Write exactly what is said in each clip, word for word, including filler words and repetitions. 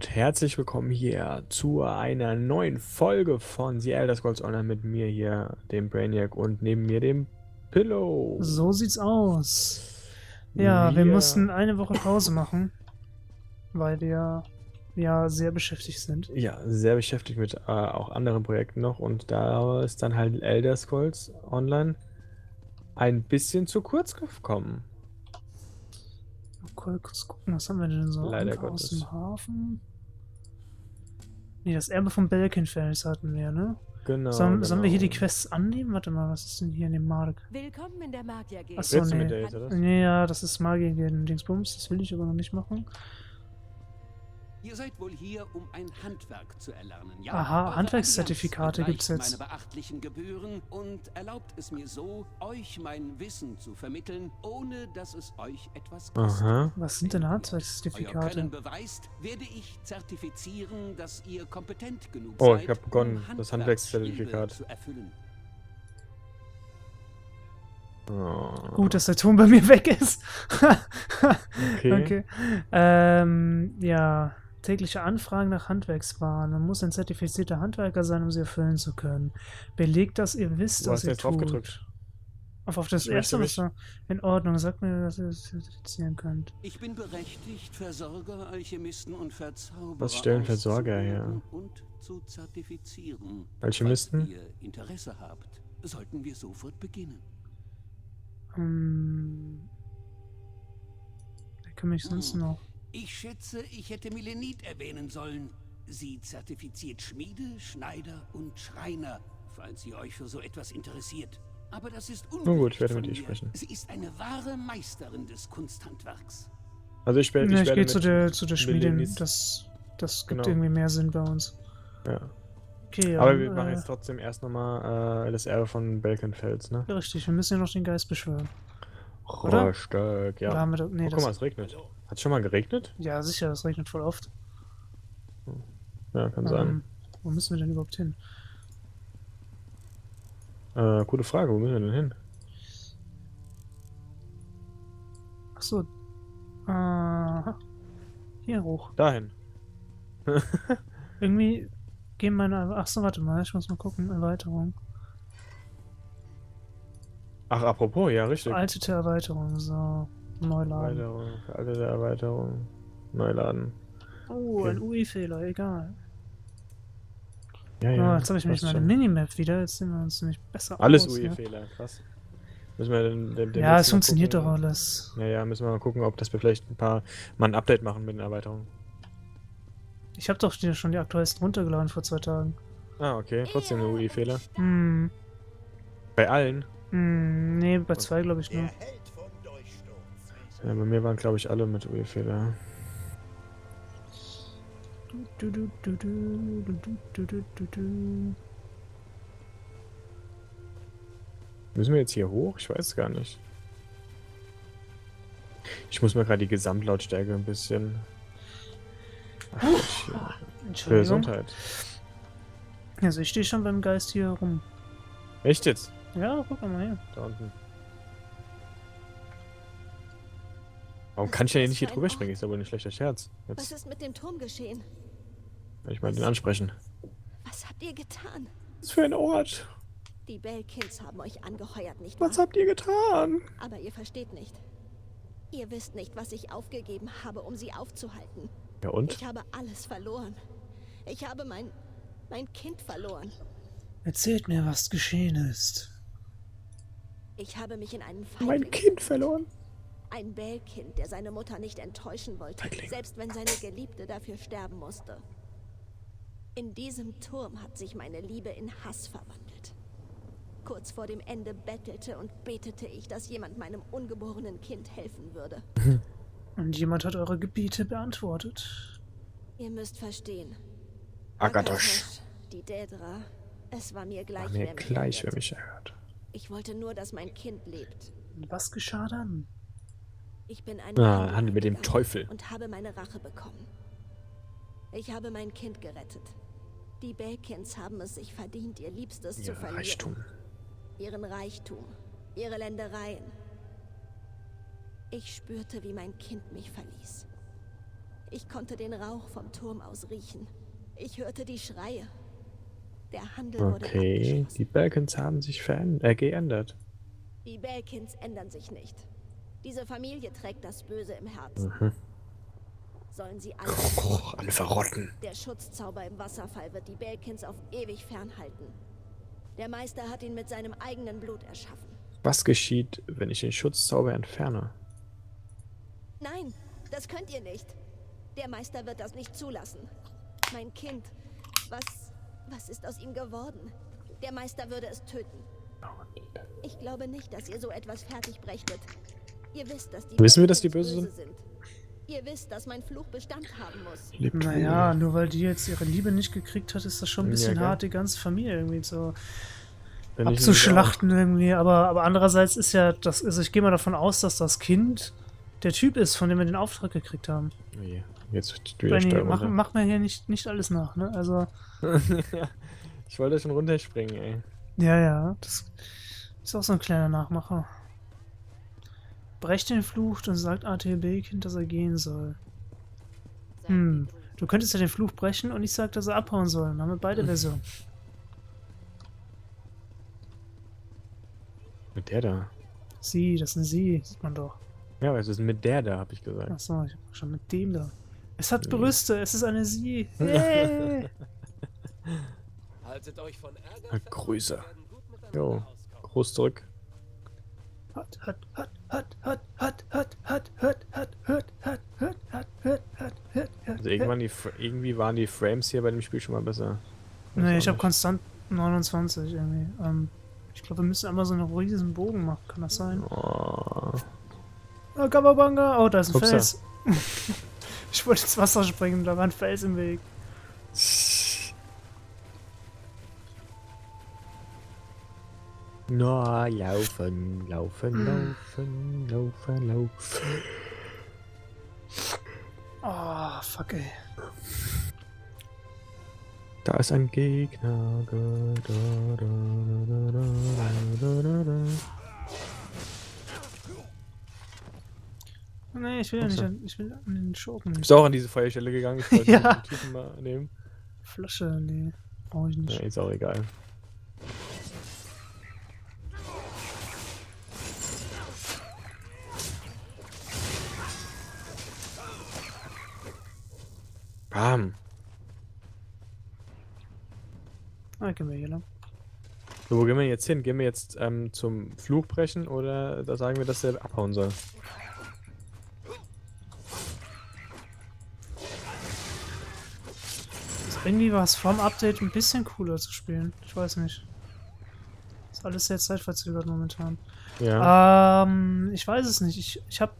und herzlich willkommen hier zu einer neuen Folge von The Elder Scrolls Online mit mir hier, dem Brainiac, und neben mir dem Pillow. So sieht's aus. Ja, wir, wir mussten eine Woche Pause machen, weil wir ja sehr beschäftigt sind. Ja, sehr beschäftigt mit äh, auch anderen Projekten noch, und da ist dann halt Elder Scrolls Online ein bisschen zu kurz gekommen. Kurz gucken, was haben wir denn so aus dem Hafen? Ne, das Erbe von Belkin-Fels hatten wir, ne? Genau, Sollen, genau. Sollen wir hier die Quests annehmen? Warte mal, was ist denn hier in dem Markt? Willkommen in der Magier-Gegend. Achso, nee. Nee, ja, das ist Magier-Gegend, Dingsbums, das will ich aber noch nicht machen. Ihr seid wohl hier, um ein Handwerk zu erlernen. Ja, aha, Handwerkszertifikate gibt's jetzt. Meine beachtlichen Gebühren und erlaubt es mir so, euch mein Wissen zu vermitteln, ohne dass es euch etwas kostet. Aha. Was sind denn Handwerkszertifikate? Euer Können beweist, werde ich zertifizieren, dass ihr kompetent genug seid. Oh, ich habe begonnen, um das Handwerkszertifikat zu erfüllen. Oh. Gut, dass der Ton bei mir weg ist. Okay. Okay. Ähm, ja. Tägliche Anfragen nach Handwerkswaren. Man muss ein zertifizierter Handwerker sein, um sie erfüllen zu können. Belegt, dass ihr wisst, was ihr tut. Du hast jetzt draufgedrückt. Auf, auf das erste, was da in Ordnung. Sagt mir, dass ihr es zertifizieren könnt. Ich bin berechtigt, Versorger, Alchemisten und Verzauberer. Was stellen Versorger her? Und zu zertifizieren. Alchemisten? Wenn ihr Interesse habt, sollten wir sofort beginnen. Hm. Da kann ich sonst hm. noch. Ich schätze, ich hätte Milenit erwähnen sollen. Sie zertifiziert Schmiede, Schneider und Schreiner, falls ihr euch für so etwas interessiert. Aber das ist unmöglich. Nun gut, ich werde mit ihr sprechen. Sie ist eine wahre Meisterin des Kunsthandwerks. Also ich, ich, ich, ja, ich werde gehe mit zu der zu der Schmiedin. Das, das gibt genau. irgendwie mehr Sinn bei uns. Ja. Okay, aber wir äh, machen jetzt trotzdem erst nochmal äh, das Erbe von Belkin-Fels, ne? Richtig, wir müssen ja noch den Geist beschwören. Rohrstück, ja. Da haben wir da, nee, oh, das guck mal, es regnet. Hat es schon mal geregnet? Ja, sicher, es regnet voll oft. Ja, kann ähm, sein. Wo müssen wir denn überhaupt hin? Äh, gute Frage, wo müssen wir denn hin? Achso. Äh, hier hoch. Dahin. Irgendwie... Gehen meine. Achso, warte mal, ich muss mal gucken. Erweiterung. Ach, apropos, ja, richtig. Veraltete Erweiterung, so. Neuladen. Erweiterung, veraltete Erweiterung. Neuladen. Oh, okay. Ein U I-Fehler, egal. Ja, ja. Oh, jetzt habe ich nämlich meine Minimap wieder. Jetzt sehen wir uns nämlich besser aus. Alles U I-Fehler, ja. Krass. Müssen wir denn, denn, denn ja, es funktioniert gucken, doch alles. Ja, ja, müssen wir mal gucken, ob das wir vielleicht ein paar. mal ein Update machen mit den Erweiterungen. Ich habe doch schon die aktuellsten runtergeladen vor zwei Tagen. Ah, okay. Trotzdem eine U I-Fehler. Hm. Bei allen? Hm, nee, bei zwei glaube ich nur. Ja, bei mir waren glaube ich alle mit U I-Fehler. Müssen wir jetzt hier hoch? Ich weiß gar nicht. Ich muss mal gerade die Gesamtlautstärke ein bisschen... Ach, ich, Entschuldigung. Gesundheit. Also ich stehe schon beim Geist hier rum. Echt jetzt? Ja, guck mal her. Da unten. Warum kann ich denn nicht hier drüber springen? Ist aber ein schlechter Scherz. Jetzt. Was ist mit dem Turm geschehen? Will ich mal den ansprechen. Was habt ihr getan? Was ist für ein Ort? Die Belkins haben euch angeheuert, nicht wahr? Was habt ihr getan? Aber ihr versteht nicht. Ihr wisst nicht, was ich aufgegeben habe, um sie aufzuhalten. Ja, und? Ich habe alles verloren. Ich habe mein, mein Kind verloren. Erzählt mir, was geschehen ist. Ich habe mich in einen Feind Mein gegangen. Kind verloren? Ein Bellkind, der seine Mutter nicht enttäuschen wollte, Feigling. Selbst wenn seine Geliebte dafür sterben musste. In diesem Turm hat sich meine Liebe in Hass verwandelt. Kurz vor dem Ende bettelte und betete ich, dass jemand meinem ungeborenen Kind helfen würde. Und jemand hat eure Gebiete beantwortet. Ihr müsst verstehen. Agathos. Die Daedra. Es war mir gleich, war mir wer, mich gleich wer mich erhört. Ich wollte nur, dass mein Kind lebt. Und was geschah dann? Ich bin ein ah, Handel mit dem Teufel. Und habe meine Rache bekommen. Ich habe mein Kind gerettet. Die Belkins haben es sich verdient, ihr Liebstes Ihre zu verlieren. Reichtum. Ihren Reichtum. Ihre Ländereien. Ich spürte, wie mein Kind mich verließ. Ich konnte den Rauch vom Turm aus riechen. Ich hörte die Schreie. Der Handel wurde abgeschlossen. Okay, die Belkins haben sich verändert, äh, geändert. Die Belkins ändern sich nicht. Diese Familie trägt das Böse im Herzen. Mhm. Sollen sie alle, oh, alle verrotten. Der Schutzzauber im Wasserfall wird die Belkins auf ewig fernhalten. Der Meister hat ihn mit seinem eigenen Blut erschaffen. Was geschieht, wenn ich den Schutzzauber entferne? Nein, das könnt ihr nicht. Der Meister wird das nicht zulassen. Mein Kind, was, was ist aus ihm geworden? Der Meister würde es töten. Ich glaube nicht, dass ihr so etwas fertig brächtet. Ihr wisst, dass die Wissen wir, dass die böse sind? sind. Ihr wisst, dass mein Fluch Bestand haben muss. Naja, nur weil die jetzt ihre Liebe nicht gekriegt hat, ist das schon ein bisschen ja, hart, die ganze Familie irgendwie so abzuschlachten irgendwie. Aber, aber andererseits ist ja, das, also ich gehe mal davon aus, dass das Kind der Typ ist, von dem wir den Auftrag gekriegt haben. Oh je. Jetzt wieder Steuerung, mach, mach mir hier nicht, nicht alles nach, ne? Also. Ich wollte schon runterspringen, ey. Ja, ja. Das ist auch so ein kleiner Nachmacher. Brecht den Fluch und sagt Atel Belgend, dass er gehen soll. Hm. Du könntest ja den Fluch brechen und ich sag, dass er abhauen soll. Dann haben wir beide Versionen. Mit der da? Sie, das sind sie, sieht man doch. Ja, was ist mit der da, hab ich gesagt. Achso, ich hab schon mit dem da. Es hat Brüste, es ist eine sie. Hey. Haltet euch von Ärger. Grüße. Jo, groß zurück. Hat, hat, hat, hat, hat, hat, hat, hat, hat, hat, hat, hat, hat, hat, hat, hat, hat, also irgendwann die, irgendwie waren die Frames hier bei dem Spiel schon mal besser. Nee, ich habe konstant neunundzwanzig irgendwie. Ähm, ich glaube, wir müssen einmal so einen riesen Bogen machen, kann das sein? Oh, oh Kababanga! Oh, da ist ein Upsa. Fels. Ich wollte ins Wasser springen, da war ein Fels im Weg. Na, no, laufen, laufen, laufen, laufen, laufen. Oh, fuck ey. Da ist ein Gegner. Nee, ich will ja nicht an, ich will an den Schurken. Du bist auch an diese Feuerstelle gegangen, ich wollte ja. den Typen mal nehmen. Flasche, nee, brauche ich nicht. Ja, ist auch egal. Bam! Ah, gehen wir hier lang. So, wo gehen wir jetzt hin? Gehen wir jetzt ähm, zum Fluch brechen oder da sagen wir, dass der abhauen soll? Also irgendwie war es vorm Update ein bisschen cooler zu spielen. Ich weiß nicht. Ist alles sehr zeitverzögert momentan. Ja. Ähm, ich weiß es nicht. Ich, ich habe...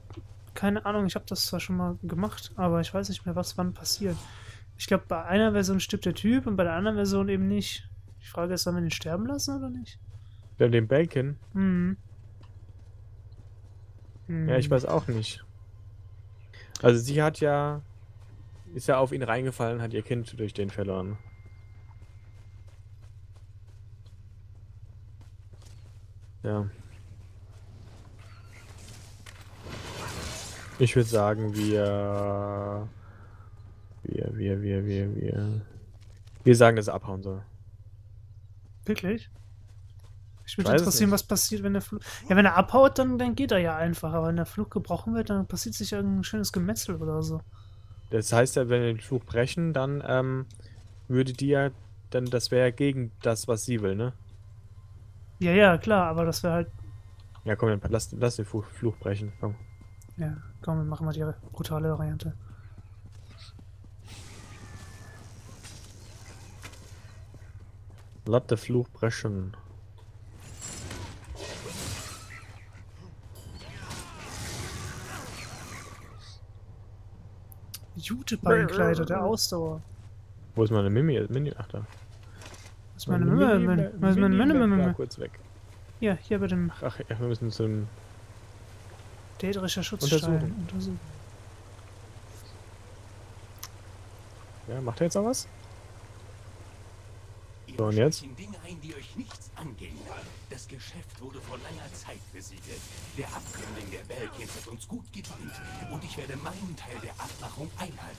Keine Ahnung, ich habe das zwar schon mal gemacht, aber ich weiß nicht mehr, was wann passiert. Ich glaube, bei einer Version stirbt der Typ und bei der anderen Version eben nicht. Die Frage ist, sollen wir den sterben lassen oder nicht? Ja, den Belkin? Mhm. Mhm. Ja, ich weiß auch nicht. Also sie hat ja... Ist ja auf ihn reingefallen, hat ihr Kind durch den verloren. Ja. Ich würde sagen, wir, wir, wir, wir, wir, wir, wir sagen, dass er abhauen soll. Wirklich? Ich würde interessieren, was passiert, wenn der Fluch... Ja, wenn er abhaut, dann, dann geht er ja einfach, aber wenn der Fluch gebrochen wird, dann passiert sich irgendein schönes Gemetzel oder so. Das heißt ja, wenn wir den Fluch brechen, dann ähm, würde die ja, dann das wäre ja gegen das, was sie will, ne? Ja, ja, klar, aber das wäre halt... Ja, komm, dann lass, lass den Fluch, Fluch brechen, komm. Ja, komm, wir machen mal die brutale Variante. Latte Fluch brechen. Jutebeinkleider der Ausdauer. Wo ist meine Mimi? Mini? Ach da. Wo ist meine Mimi? Wo ist meine Mimi? Kurz weg. Ja, hier bei dem... Ach, ja, wir müssen zum... Daedrischer Schutzstein. Untersuchen. Ja, macht er jetzt auch was? So, und jetzt? Dinge ein, die euch nichts angehen. Das Geschäft wurde vor langer Zeit besiegelt. Der Abkömmling der Belkins hat uns gut gedient. Und ich werde meinen Teil der Abmachung einhalten.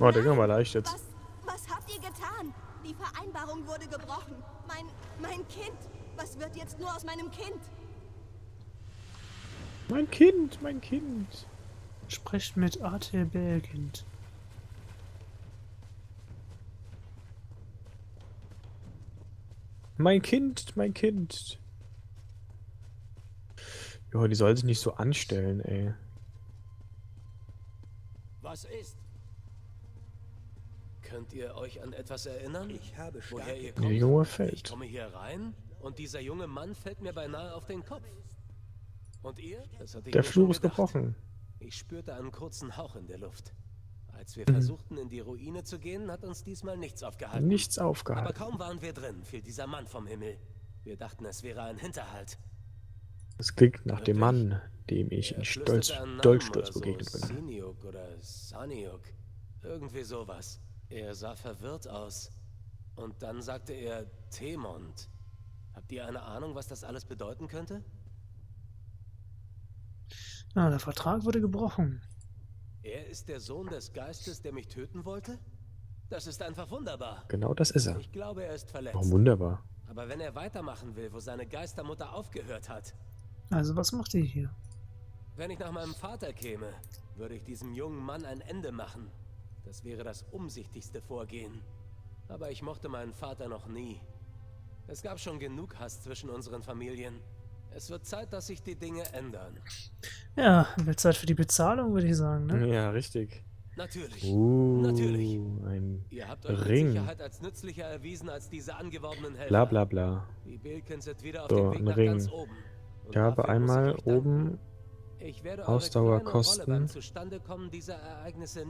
Oh, der ging mal leicht jetzt. Was, was habt ihr getan? Die Vereinbarung wurde gebrochen. Mein, mein Kind. Was wird jetzt nur aus meinem Kind? Mein Kind, mein Kind. Sprecht mit Atel Belgend. Mein Kind, mein Kind. Jo, die soll sich nicht so anstellen, ey. Was ist? Könnt ihr euch an etwas erinnern? Ich habe woher ihr kommt? Junge fällt. Ich komme hier rein und dieser junge Mann fällt mir beinahe auf den Kopf. Und ihr? Das hatte ich der Fluch ist gebrochen. Ich spürte einen kurzen Hauch in der Luft. Als wir mhm. versuchten, in die Ruine zu gehen, hat uns diesmal nichts aufgehalten. Nichts aufgehalten. Aber kaum waren wir drin, fiel dieser Mann vom Himmel. Wir dachten, es wäre ein Hinterhalt. Es klingt nach dem Mann, dem ich in Stolz, Dolchstolz begegnet bin. Siniuk oder Saniuk. Irgendwie sowas. Er sah verwirrt aus. Und dann sagte er Temont. Habt ihr eine Ahnung, was das alles bedeuten könnte? Ah, der Vertrag wurde gebrochen. Er ist der Sohn des Geistes, der mich töten wollte? Das ist einfach wunderbar. Genau das ist er. Ich glaube, er ist verletzt. Warum wunderbar? Aber wenn er weitermachen will, wo seine Geistermutter aufgehört hat. Also, was macht ihr hier? Wenn ich nach meinem Vater käme, würde ich diesem jungen Mann ein Ende machen. Das wäre das umsichtigste Vorgehen. Aber ich mochte meinen Vater noch nie. Es gab schon genug Hass zwischen unseren Familien. Es wird Zeit, dass sich die Dinge ändern. Ja, wird Zeit für die Bezahlung, würde ich sagen, ne? Ja, richtig. Natürlich. Uh, Natürlich. Ein Ihr habt euch Ring. Sicherheit als nützlicher erwiesen als diese angeworbenen Helfer. Bla bla bla. Die Bilken sind wieder auf so, dem Weg nach Ring. Ganz oben. Und ich habe einmal ich oben ich werde Ausdauerkosten.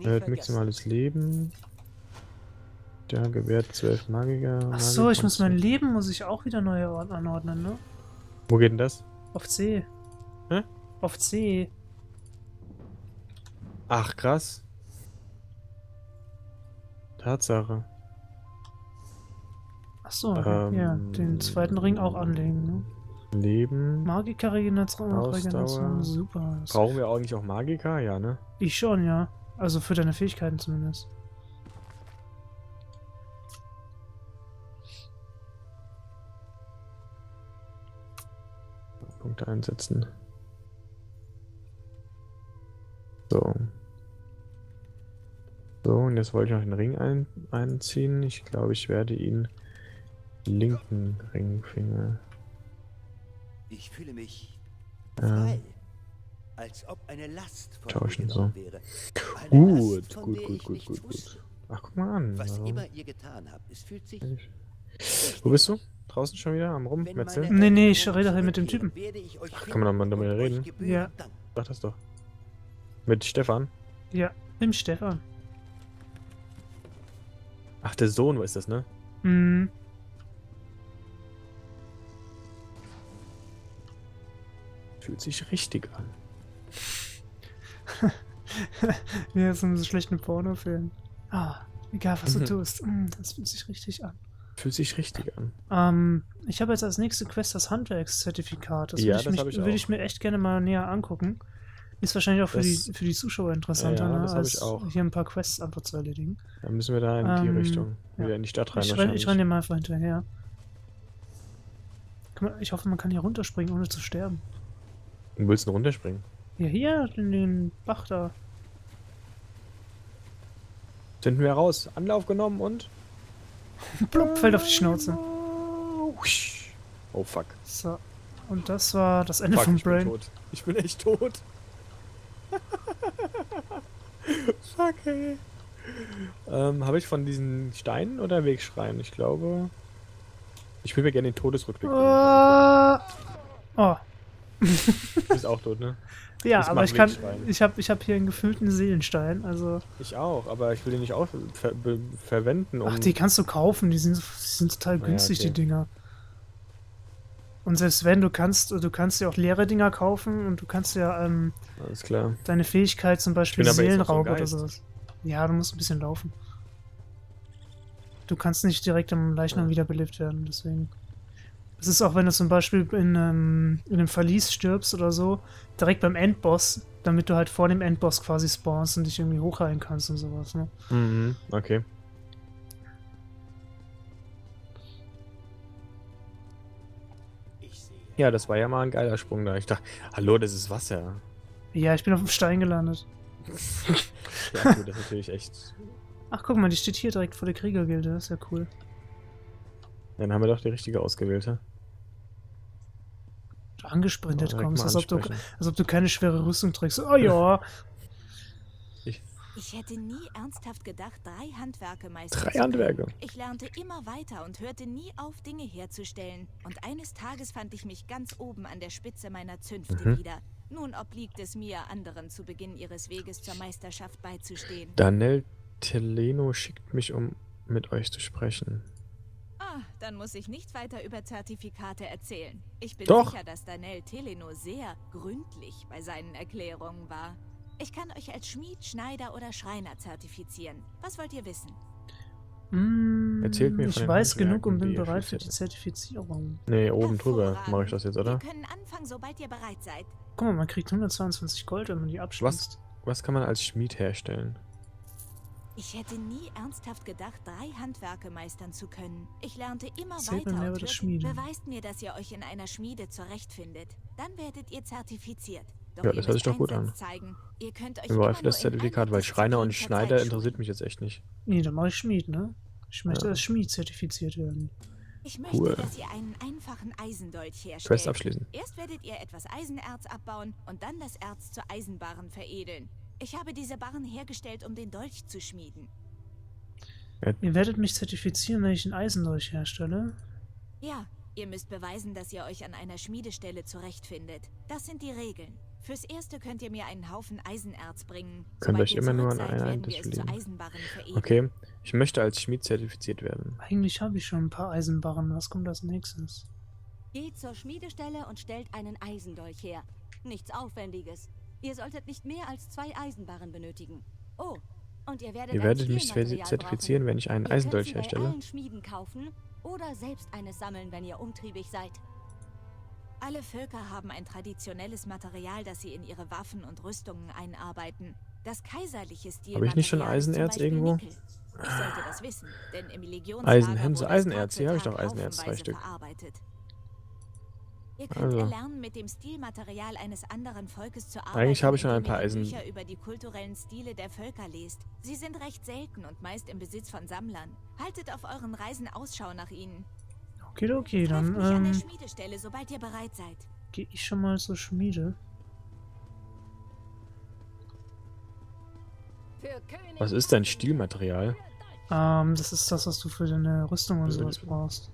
Erhöht maximales Leben. Der ja, gewährt zwölf Magiker. Ach so, Magier ich muss mein Leben muss ich auch wieder neu anordnen, ne? Wo geht denn das? Auf C. Hä? Auf C. Ach, krass. Tatsache. Ach so, ähm, ja. Den zweiten Ring auch anlegen, ne? Leben. Magiker-Regeneration und Regeneration. Super. Brauchen wir eigentlich auch Magiker? Ja, ne? Ich schon, ja. Also für deine Fähigkeiten zumindest. Punkte einsetzen. So. So, und jetzt wollte ich noch den Ring ein einziehen. Ich glaube, ich werde ihn linken Ringfinger. Ich fühle mich frei, äh, als ob eine Last von tauschen so. Wäre. Gut, Last, gut, gut, gut, gut, gut. Ach, guck mal an. Was also. Immer ihr getan habt, es fühlt sich wo bist du? Draußen schon wieder am Rummetzeln? Nee, nee, ich rede halt mit dem Typen. Ach, kann man doch mal damit reden? Ja. Sag das doch. Mit Stefan? Ja, mit Stefan. Ach, der Sohn ist das, ne? Mhm. Fühlt sich richtig an. Wir sind so schlecht mit Pornofilmen. Ah, egal was du tust. Das fühlt sich richtig an. Fühlt sich richtig an. Ähm, ich habe jetzt als nächste Quest das Handwerkszertifikat. Das ja, würde ich, ich, ich mir echt gerne mal näher angucken. Ist wahrscheinlich auch für, das, die, für die Zuschauer interessanter, ja, ja, ne, als ich auch. Hier ein paar Quests einfach zu erledigen. Dann müssen wir da in die ähm, Richtung, wieder ja. in die Stadt rein. Ich, ich renne dir mal einfach hinterher. Ich hoffe, man kann hier runterspringen, ohne zu sterben. Du willst denn runterspringen? Ja, hier, in den Bach da. Sind wir raus. Anlauf genommen und... Plupp, fällt auf die Schnauze. Oh fuck. So, und das war das Ende fuck, von Brain. Ich bin tot. Ich bin echt tot. Fuck, ey. Ähm, habe ich von diesen Steinen oder Wegschreien? Ich glaube... Ich will mir gerne den Todesrückblick uh, oh. Du bist auch tot, ne? Ja, das aber ich kann... Ich habe ich hab hier einen gefühlten Seelenstein, also... Ich auch, aber ich will den nicht auch ver ver verwenden, um... Ach, die kannst du kaufen, die sind, die sind total günstig, ja, okay. die Dinger. Und selbst wenn, du kannst du kannst ja auch leere Dinger kaufen und du kannst ja ähm, alles klar. deine Fähigkeit zum Beispiel Seelenraub so oder sowas. Ja, du musst ein bisschen laufen. Du kannst nicht direkt am Leichnam wiederbelebt werden, deswegen. Es ist auch, wenn du zum Beispiel in einem, in einem Verlies stirbst oder so, direkt beim Endboss, damit du halt vor dem Endboss quasi spawnst und dich irgendwie hochheilen kannst und sowas, ne? Mhm, okay. Ja, das war ja mal ein geiler Sprung da. Ich dachte, hallo, das ist Wasser. Ja, ich bin auf dem Stein gelandet. Ja, gut, das ist natürlich echt... Ach, guck mal, die steht hier direkt vor der Kriegergilde. Das ist ja cool. Dann haben wir doch die richtige ausgewählte. Du angesprintet oh, kommst, als ob, du, als ob du keine schwere Rüstung trägst. Oh ja. Ich, ich hätte nie ernsthaft gedacht, drei Handwerke meistern. Drei Handwerke. Ich lernte immer weiter und hörte nie auf, Dinge herzustellen. Und eines Tages fand ich mich ganz oben an der Spitze meiner Zünfte mhm. wieder. Nun obliegt es mir, anderen zu Beginn ihres Weges zur Meisterschaft beizustehen. Danel Teleno schickt mich, um mit euch zu sprechen. Ah, dann muss ich nicht weiter über Zertifikate erzählen. Ich bin Doch. sicher, dass Danel Teleno sehr gründlich bei seinen Erklärungen war. Ich kann euch als Schmied, Schneider oder Schreiner zertifizieren. Was wollt ihr wissen? Mmh, Erzählt mir ich weiß genug und bin bereit für die Zertifizierung. Nee, oben drüber mache ich das jetzt, oder? Wir können anfangen, sobald ihr bereit seid. Guck mal, man kriegt hundertzweiundzwanzig Gold, wenn man die abschließt. Was, was kann man als Schmied herstellen? Ich hätte nie ernsthaft gedacht, drei Handwerke meistern zu können. Ich lernte immer Zählt weiter und beweist mir, dass ihr euch in einer Schmiede zurechtfindet. Dann werdet ihr zertifiziert. Doch ja, das hört sich doch gut an. Zeigen. Ihr könnt euch immer das Zertifikat, weil Schreiner und Schneider interessiert mich jetzt echt nicht. Nee, dann mache ich Schmied, ne? Ich möchte ja. als Schmied zertifiziert werden. Ich möchte, cool. dass ihr einen einfachen Eisendolch herstellt. Quest abschließen. Erst werdet ihr etwas Eisenerz abbauen und dann das Erz zu Eisenbarren veredeln. Ich habe diese Barren hergestellt, um den Dolch zu schmieden. Ja. Ihr werdet mich zertifizieren, wenn ich einen Eisendolch herstelle? Ja, ihr müsst beweisen, dass ihr euch an einer Schmiedestelle zurechtfindet. Das sind die Regeln. Fürs Erste könnt ihr mir einen Haufen Eisenerz bringen. Könnt euch immer nur an einen Eisenbarren veredeln. Okay, ich möchte als Schmied zertifiziert werden. Eigentlich habe ich schon ein paar Eisenbarren. Was kommt als nächstes? Geht zur Schmiedestelle und stellt einen Eisendolch her. Nichts Aufwendiges. Ihr solltet nicht mehr als zwei Eisenbarren benötigen. Oh, und ihr werdet, ihr werdet mich zertifizieren, brauchen. wenn ich einen ihr Eisendolch herstelle. Allen Schmieden kaufen oder selbst eines sammeln, wenn ihr umtriebig seid. Alle Völker haben ein traditionelles Material, das sie in ihre Waffen und Rüstungen einarbeiten. Das kaiserliche Stil. Habe ich nicht schon Eisenerz irgendwo? Nickel. Ich sollte das wissen, denn im Legionshager Eisenerz, hier habe ich doch Eisenerz zwei Stück. Verarbeitet. Ihr könnt also. erlernen, mit dem Stilmaterial eines anderen Volkes zu arbeiten. Eigentlich habe ich schon ein paar Eisen. Bücher über die kulturellen Stile der Völker lest. Sie sind recht selten und meist im Besitz von Sammlern. Haltet auf euren Reisen Ausschau nach ihnen. Okay, okay, dann ähm, an der Schmiedestelle, sobald ihr bereit seid. Gehe ich schon mal zur Schmiede. Was ist dein Stilmaterial? Ähm, das ist das, was du für deine Rüstung und sowas brauchst.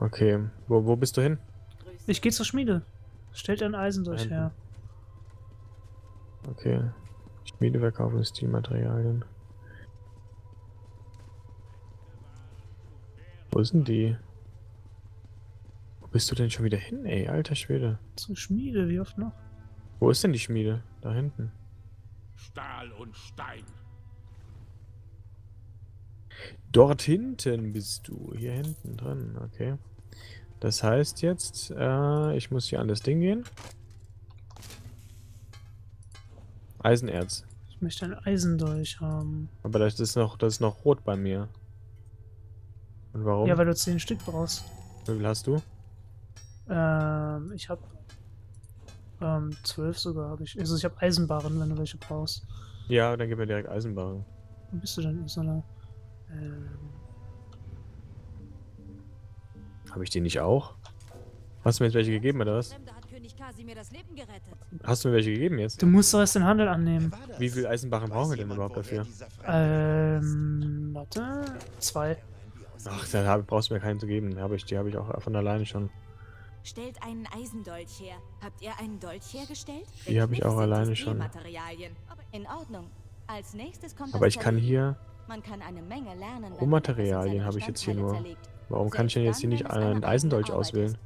Okay, wo, wo bist du hin? Ich gehe zur Schmiede. Stellt ein Eisen durch her. Okay. Schmiede verkaufen Stilmaterialien. Wo sind die? Wo bist du denn schon wieder hin, ey? Alter Schwede. Zur Schmiede, wie oft noch? Wo ist denn die Schmiede? Da hinten. Stahl und Stein. Dort hinten bist du. Hier hinten drin, okay. Das heißt jetzt, äh, ich muss hier an das Ding gehen. Eisenerz. Ich möchte ein Eisendolch haben. Aber das ist noch, das ist noch rot bei mir. Und warum? Ja, weil du zehn Stück brauchst. Wie viel hast du? Ähm, ich habe ähm, zwölf sogar habe ich. Also ich habe Eisenbarren, wenn du welche brauchst. Ja, dann gib mir direkt Eisenbarren. Wo bist du denn in so einer... Ähm. Habe ich die nicht auch? Hast du mir jetzt welche gegeben, oder was? Hast du mir welche gegeben jetzt? Du musst doch erst den Handel annehmen. Wie viel Eisenbarren brauchen wir denn überhaupt dafür? Ähm, warte, zwei. Ach, da brauchst du mir keinen zu geben. Die habe ich, die habe ich auch von alleine schon. Stellt einen Eisendolch her. Habt ihr einen Dolch hergestellt? Die habe ich auch alleine schon. In Ordnung. Als nächstes kommt Aber ich kann hier... Man kann eine Menge lernen. Rohmaterialien habe ich jetzt hier nur. Warum kann ich denn jetzt hier nicht einen Eisendolch auswählen?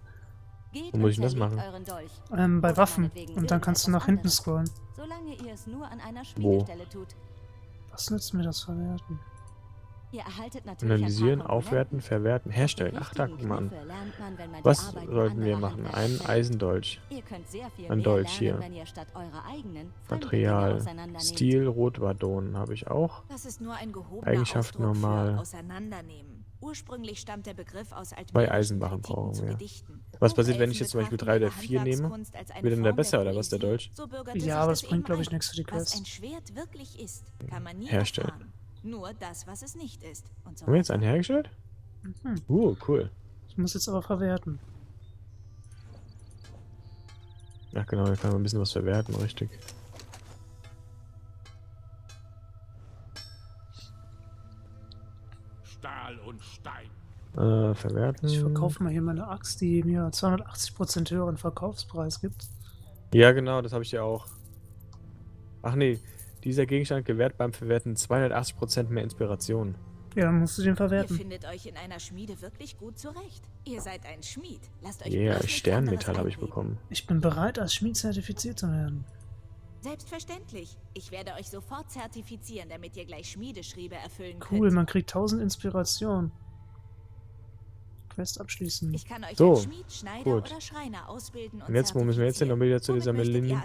Wo muss ich denn das machen? Ähm, bei Waffen. Und dann kannst du nach hinten scrollen. Wo? Was nützt mir das Verwerten? Analysieren, aufwerten, verwerten, herstellen. Ach, da guck mal an. Was sollten wir machen? Ein Eisendolch. Ein Dolch hier. Material. Stil, Rotwardonen habe ich auch. Eigenschaft normal. Ursprünglich stammt der Begriff aus alten Bei Eisenbahn brauchen wir. Was passiert, wenn ich jetzt zum Beispiel drei oder vier nehme? Wird denn der besser oder was, der Dolch? Ja, aber das bringt, glaube ich, nichts für die Quest. Herstellen. Haben wir jetzt einen hergestellt? Mhm. Uh, cool. Ich muss jetzt aber verwerten. Ach genau, da kann man ein bisschen was verwerten, richtig. Stahl und Stein. Äh, verwerten. Ich verkaufe mal hier meine Axt, die mir zweihundertachtzig Prozent höheren Verkaufspreis gibt. Ja, genau, das habe ich ja auch. Ach nee, dieser Gegenstand gewährt beim Verwerten zweihundertachtzig Prozent mehr Inspiration. Ja, dann musst du den verwerten. Ihr findet euch in einer Schmiede wirklich gut zurecht. Ihr seid ein Schmied. Lasst euch yeah, Sternmetall habe ich bekommen. Ich bin bereit, als Schmied zertifiziert zu werden. Selbstverständlich. Ich werde euch sofort zertifizieren, damit ihr gleich Schmiedeschriebe erfüllen könnt. Cool, man kriegt tausend Inspiration. Quest abschließen. Ich kann euch so, als Schmied, Schneider gut. oder Schreiner ausbilden und und jetzt, wo müssen wir jetzt denn noch wieder zu dieser Milenit?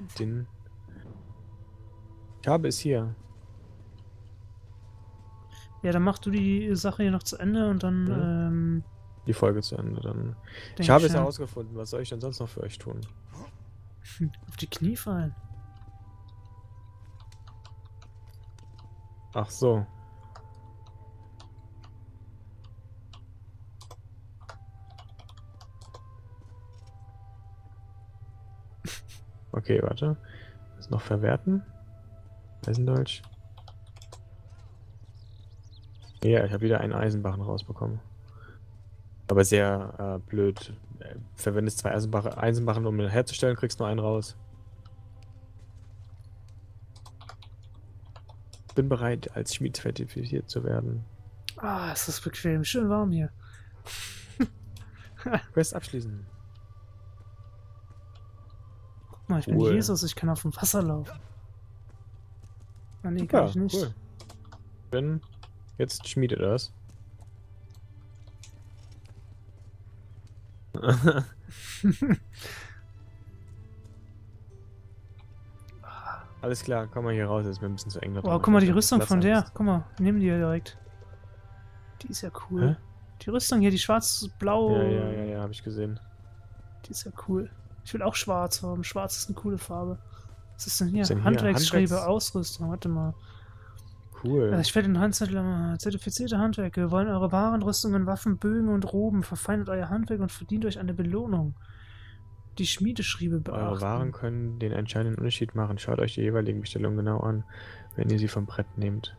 Ich habe es hier. Ja, dann machst du die Sache hier noch zu Ende und dann... Ja. Ähm, die Folge zu Ende dann. Ich habe es herausgefunden. Was soll ich denn sonst noch für euch tun? Auf die Knie fallen. Ach so. Okay, warte. Das noch verwerten. Eisendolch. Ja, ich habe wieder einen Eisenbarren rausbekommen. Aber sehr äh, blöd. Verwendest zwei Eisenbarren, Eisenbarren, um ihn herzustellen, kriegst nur einen raus. Bin bereit, als Schmied zertifiziert zu werden. Ah, ist das bequem. Schön warm hier. Quest abschließen. Guck mal, ich cool. bin Jesus, ich kann auf dem Wasser laufen. Ah, nee, kann ja, ich nicht. Cool. Bin jetzt schmiedet das. Alles klar, komm mal hier raus, ist mir ein bisschen zu eng. Oh, guck mal, die Rüstung von der. Guck mal, nimm die ja direkt. Die ist ja cool. Hä? Die Rüstung hier, die schwarz-blau. Ja, ja, ja, ja, hab ich gesehen. Die ist ja cool. Ich will auch schwarz haben. Schwarz ist eine coole Farbe. Was ist denn hier? hier? Handwerksschreibe, Handwerks Ausrüstung, warte mal. Cool. Ich werde den Handzettel mal. Zertifizierte Handwerker. Wir wollen eure Waren, Rüstungen, Waffen, Bögen und Roben. Verfeinert euer Handwerk und verdient euch eine Belohnung. Die Schmiedeschriebe beachten. Eure Waren können den entscheidenden Unterschied machen. Schaut euch die jeweiligen Bestellungen genau an, wenn ihr sie vom Brett nehmt.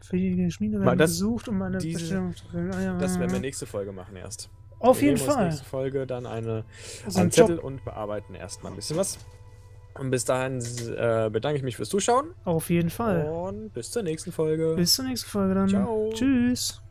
Fähige Schmiede werden das, besucht, um eine diese, Bestellung zu finden. Ah, ja, das ja, werden wir nächste Folge machen erst. Auf wir jeden nehmen Fall. Wir nächste Folge dann eine also einen Zettel Job. und bearbeiten erstmal ein bisschen was. Und bis dahin äh, bedanke ich mich fürs Zuschauen. Auf jeden Fall. Und bis zur nächsten Folge. Bis zur nächsten Folge dann. Ciao. Tschüss.